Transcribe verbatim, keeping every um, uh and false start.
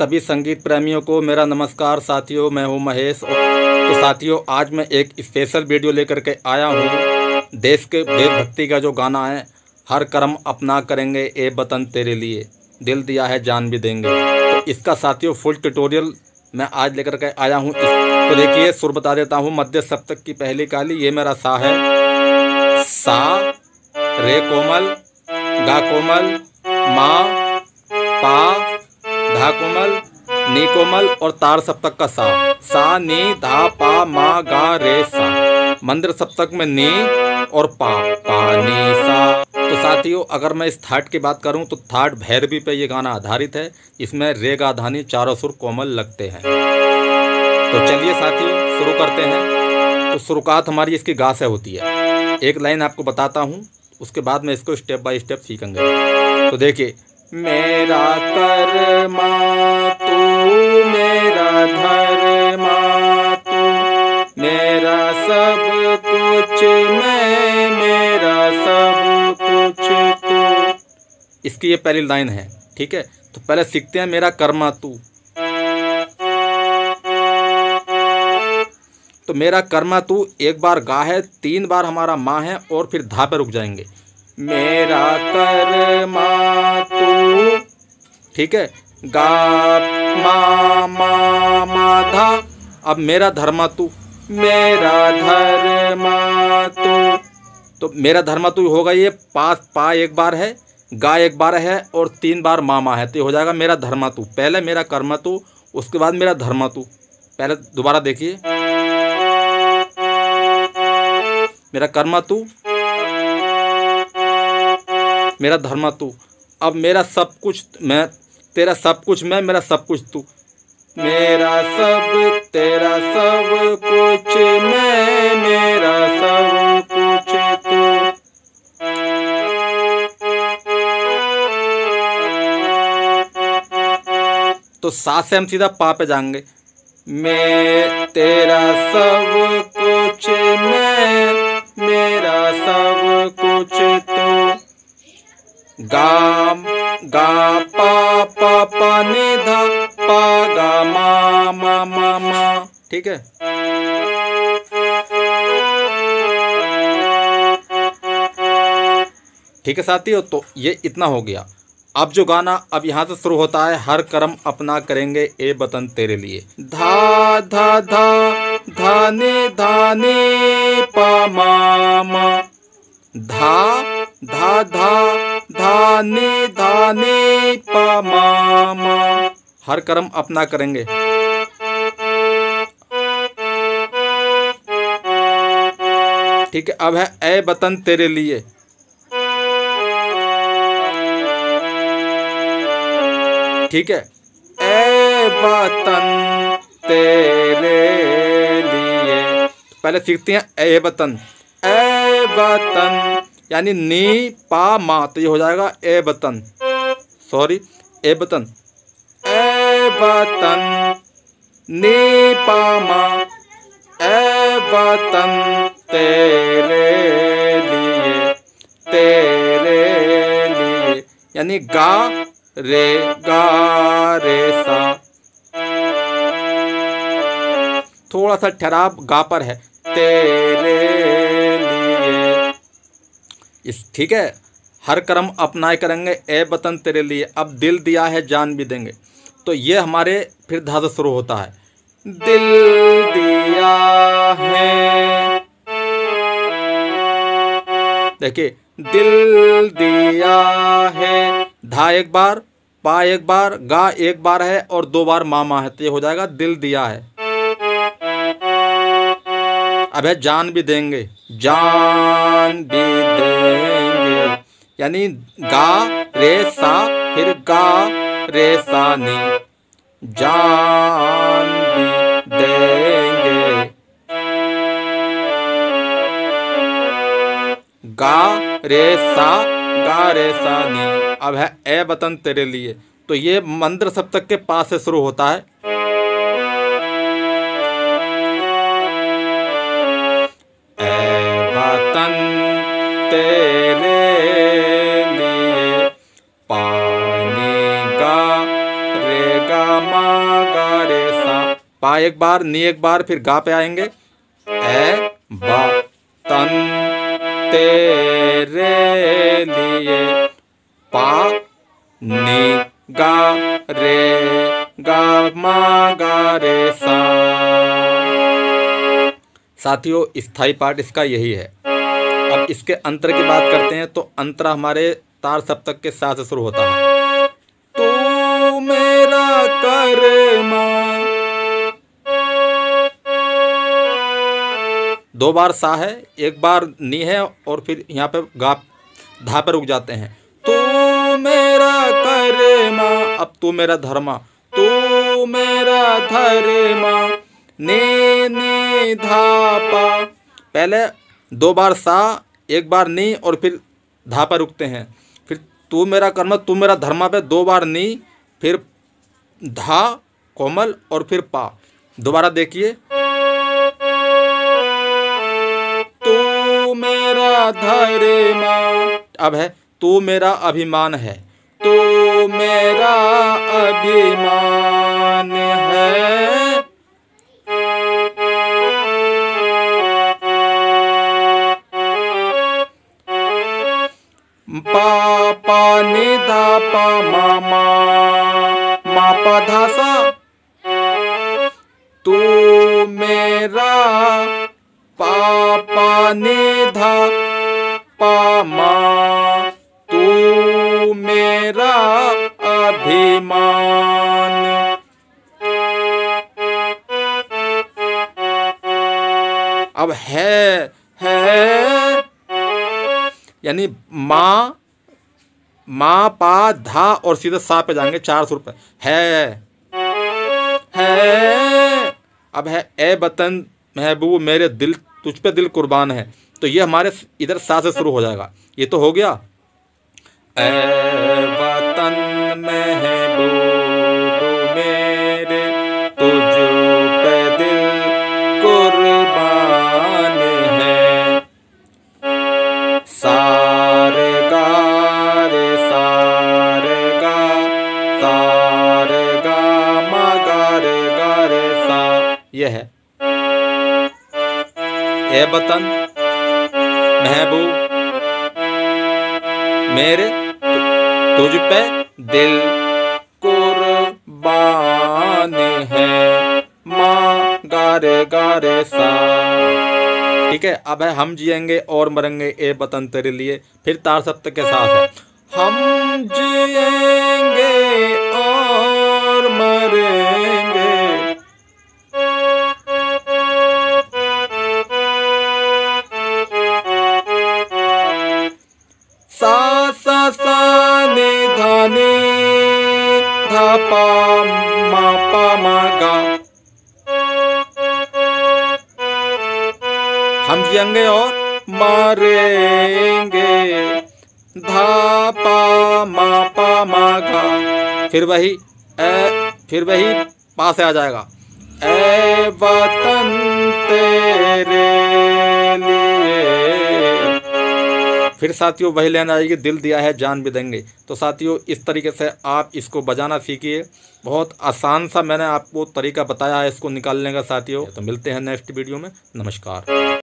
सभी संगीत प्रेमियों को मेरा नमस्कार साथियों, मैं हूं महेश। तो साथियों, आज मैं एक स्पेशल वीडियो लेकर के आया हूं। देश के देशभक्ति का जो गाना है, हर कर्म अपना करेंगे ए वतन तेरे लिए, दिल दिया है जान भी देंगे। तो इसका साथियों फुल ट्यूटोरियल मैं आज लेकर के आया हूँ। तो देखिए सुर बता देता हूँ। मध्य सप्तक की पहली काली, ये मेरा सा है, सा रे कोमल, गा कोमल, मा पा धा कोमल, नी कोमल और तार सप्तक का सा, सा नी धा पा मा गा रे सा। मंदिर सप्तक में नी और पा, पा नी सा। तो साथियों, अगर मैं इस थाट की बात करूं तो थाट भैरवी पे ये गाना आधारित है। इसमें रे गा धानी चारों सुर कोमल लगते हैं। तो चलिए साथियों शुरू करते हैं। तो शुरुआत हमारी इसकी गा से होती है। एक लाइन आपको बताता हूँ, उसके बाद में इसको स्टेप बाय स्टेप सीखेंगे। तो देखिए, मेरा कर्मा तू मेरा धर्मा तू, मेरा सब कुछ मैं, मेरा सब कुछ तू। इसकी ये पहली लाइन है, ठीक है। तो पहले सीखते हैं मेरा कर्मा तू। तो मेरा कर्मा तू एक बार गा है, तीन बार हमारा माँ है और फिर धा पे रुक जाएंगे। मेरा कर्मा तू, ठीक है, गा मा मा मा धा। अब मेरा धर्मा तू, मेरा धर्मा तू। तो मेरा धर्मा तू होगा ये पास, पा एक बार है, गा एक बार है और तीन बार माँ माँ है। तो ये हो जाएगा मेरा धर्मा तू। पहले मेरा कर्मा तू, उसके बाद मेरा धर्मा तू। पहले दोबारा देखिए, मेरा कर्मा तू, मेरा धर्मा तू। अब मेरा सब कुछ मैं, तेरा सब कुछ मैं, मेरा सब कुछ तू। मेरा सब, तेरा सब कुछ मैं, मेरा सब कुछ तू। तो सा से हम सीधा पा पे जाएंगे। मैं तेरा सब कुछ मैं, मेरा सब कुछ तू। गा गा पा पा पा नी धा पा गा मा मा मा मा, ठीक है। ठीक है साथियों, तो ये इतना हो गया। अब जो गाना अब यहाँ से शुरू होता है, हर कर्म अपना करेंगे ए वतन तेरे लिए। धा धा धा धाने धाने पा मा मा, धा धा धा धाने धाने पा मा मा। हर कर्म अपना करेंगे। ठीक है, अब है ए वतन तेरे लिए। ठीक है, ए वतन तेरे लिए। पहले सीखते हैं ए वतन, ए वतन यानी नी पा मा। तो ये हो जाएगा ए वतन, सॉरी ए वतन, ए वतन नी पा मा, ए वतन तेरे लिए, तेरे लिए यानी गा रे गा रे सा। थोड़ा सा ठहराव गा पर है, तेरे लिए इस, ठीक है। हर कर्म अपनाए करेंगे ए वतन तेरे लिए। अब दिल दिया है जान भी देंगे। तो ये हमारे फिर धा से शुरू होता है। दिल दिया है, देखिए, दिल दिया है, धा एक बार, पा एक बार, गा एक बार है और दो बार मामा है। तो ये हो जाएगा दिल दिया है। अब है जान भी देंगे, जान भी देंगे यानी गा रे सा, फिर गा रे सा नी, जान भी देंगे, गा रे सा, गा रे सा नी। अब है ए वतन तेरे लिए। तो ये मंदिर सप्तक के पास से शुरू होता है। ए वतन तेरे लिए, पानी गा रे गा मा गा रे सा। पा एक बार, नी एक बार, फिर गा पे आएंगे। ए बा तन तेरे लिए, पा नी गा रे गा मा गा रे सा। साथियों, स्थाई पार्ट इसका यही है। अब इसके अंतर की बात करते हैं, तो अंतरा हमारे तार सप्तक के साथ से शुरू होता है। तू मेरा कर्मा, दो बार सा है, एक बार नी है, और फिर यहाँ पे गा धा पे रुक जाते हैं। तू मेरा कर्मा, अब तू मेरा धर्मा, तू मेरा धर्मा, ने ने धा पा। पहले दो बार सा, एक बार नी, और फिर धा पर रुकते हैं। फिर तू मेरा कर्म, तू मेरा धर्मा पे दो बार नी, फिर धा कोमल, और फिर पा। दोबारा देखिए, तू मेरा धर्मा, अब है तू मेरा अभिमान है, तू मेरा अभिमान है। पा नि धा पा मा मा मा पा धा सा। तू मेरा पा पा नि धा पा मा, तू मेरा अभिमान। अब है है यानी माँ मा पा धा, और सीधे सा पे जाएंगे। चार सुर पे है, है। अब है ए वतन महबूब मेरे, दिल तुझ पे दिल कुर्बान है, तो ये हमारे इधर सा से शुरू हो जाएगा। ये तो हो गया ए वतन महबूब मेरे तुझ पे दिल कुर्बान है। सारे का यह है ए वतन महबूब मेरे तुझ पे दिल कुर्बान है, मा गा रे गा रे सा। ठीक है, अब है हम जिएंगे और मरेंगे ए वतन तेरे लिए, फिर तार सप्तक के साथ है। हम जिएंगे और मरेंगे, पा मा पा मा गा। हम जिएंगे और मरेंगे, धा पा मा पा मा गा। फिर वही ए, फिर वही पा से आ जाएगा। ए वतन तेरे लिए, फिर साथियों वही लेना आएगी, दिल दिया है जान भी देंगे। तो साथियों, इस तरीके से आप इसको बजाना सीखिए। बहुत आसान सा मैंने आपको तरीका बताया है इसको निकालने का साथियों। तो मिलते हैं नेक्स्ट वीडियो में। नमस्कार।